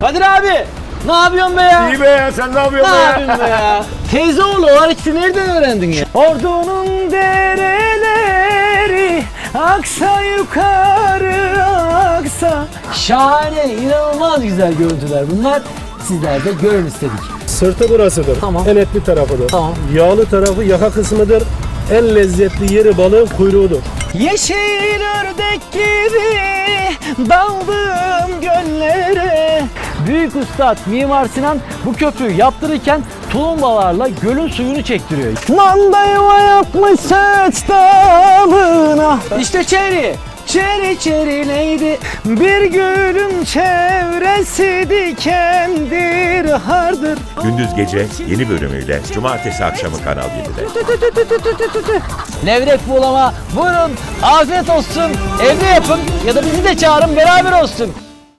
Kadir abi, ne yapıyorsun be ya? İyi be ya, sen ne yapıyorsun be ya? Ne yapıyorsun be ya? Teyzeoğlu, o hareketi nereden öğrendin ya? Ordu'nun dereleri aksa yukarı aksa. Şahane, inanılmaz güzel görüntüler bunlar. Sizlerde görün istedik. Sırtı burasıdır, tamam. En etli tarafıdır, tamam. Yağlı tarafı yaka kısmıdır. En lezzetli yeri balığın kuyruğudur. Yeşil ördek gibi daldım göllere. Büyük Üstad Mimar Sinan bu köprüyü yaptırırken tulumbalarla gölün suyunu çektiriyor. Manda yuva yapmış saç dalına. İşte çeri. Çeri çeri neydi? Bir gölün çevresi dikendir, hardır. Gündüz Gece yeni bölümüyle cumartesi akşamı Kanal 7'de. Levrek bulama, vurun, afiyet olsun, evde yapın ya da bizi de çağırın, beraber olsun.